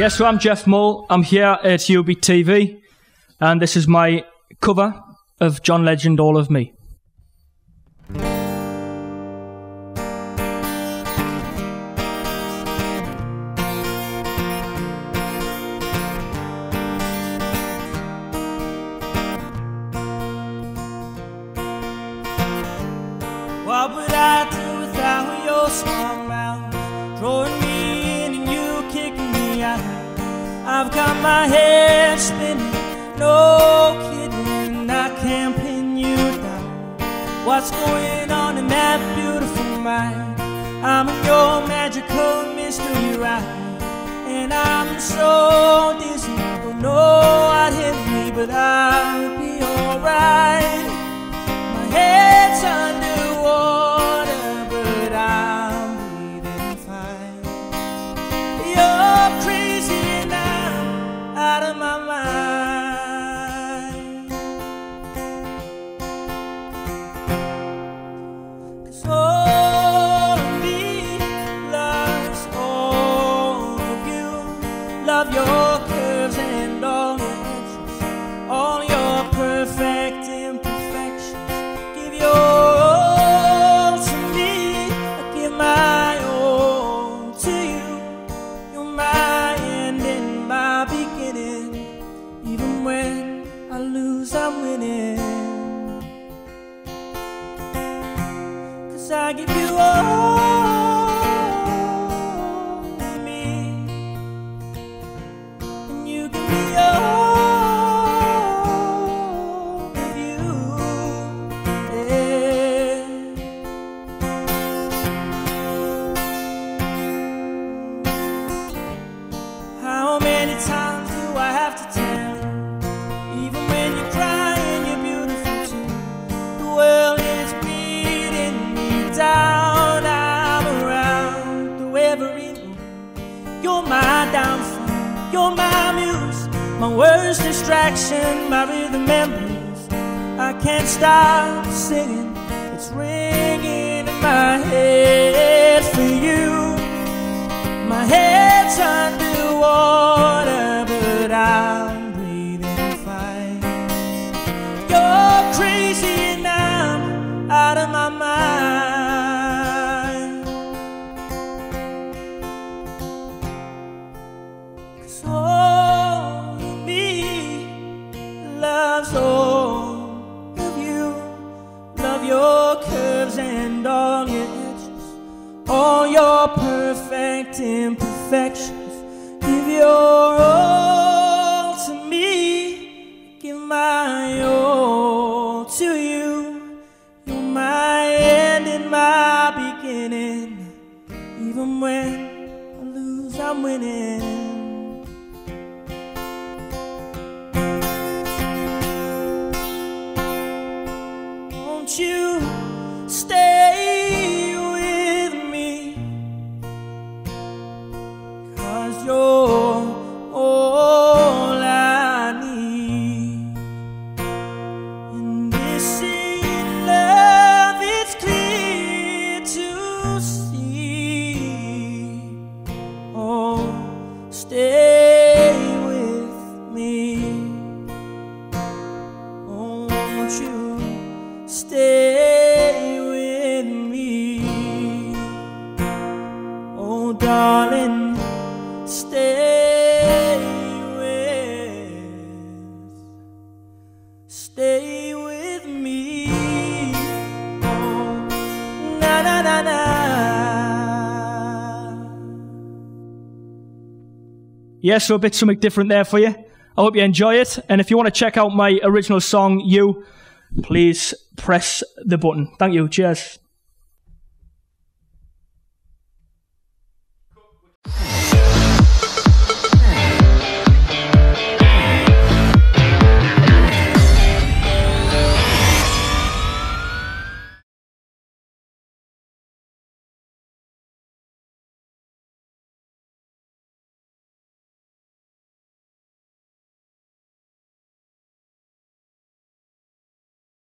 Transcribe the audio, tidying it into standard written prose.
Yeah, so I'm Jeff Mull. I'm here at UBTV, and this is my cover of John Legend, All of Me. What would I do without your small mouth, drawing me in and you kicking me out? I've got my head spinning, no kidding, I can't pin you down. What's going on in that beautiful mind? I'm in your magical mystery ride, and I'm so dizzy, don't know what hit me, but I'll be alright. My head's underwater, but I'm breathing fine. You're crazy and I'm out of my mind. 'Cause all of me loves all of you. Love your curves and all your edges, all your perfect imperfections. Give your all to me, I give my all to you. You're my end and my beginning. Even when I lose, I'm winning. 'Cause I give you all of me, and you give me all of you. Yeah. How many times do I have to tell you? Even when you're crying, you're beautiful too. The world is beating me down. I'm around through every room. You're my downfall, you're my muse, my worst distraction, my rhythm and blues. I can't stop singing, it's ringing in my head for you. My head's underwater, but I'm breathing fine. You're crazy and I'm out of my mind. 'Cause all of me loves all of you. Love your curves and all your edges, all your perfect imperfections. Give your all to me, give my all to you. You're my end and my beginning. Even when I lose, I'm winning. 'Won't you stay with me? 'Cause you're all I need. And this in love, it's clear to see. Oh, stay with me. Oh, won't you stay with me? Oh, darling, stay with me. Oh, na na na na. Yeah, so a bit something different there for you. I hope you enjoy it. And if you want to check out my original song, You, please press the button. Thank you. Cheers.